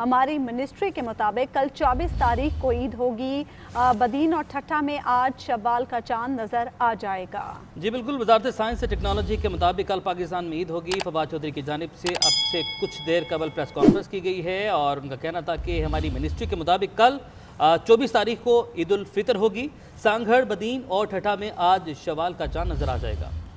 हमारी मिनिस्ट्री के मुताबिक कल 24 तारीख को ईद होगी। बदीन और ठट्ठा में आज शवाल का चांद नजर आ जाएगा। जी बिल्कुल, वजारत साइंस एंड टेक्नोलॉजी के मुताबिक कल पाकिस्तान में ईद होगी। फवाद चौधरी की जानिब से अब से कुछ देर कबल प्रेस कॉन्फ्रेंस की गई है और उनका कहना था कि हमारी मिनिस्ट्री के मुताबिक कल 24 तारीख को ईद उल फितर होगी। सांगड़, बदीन और ठट्ठा में आज शवाल का चांद नजर आ जाएगा।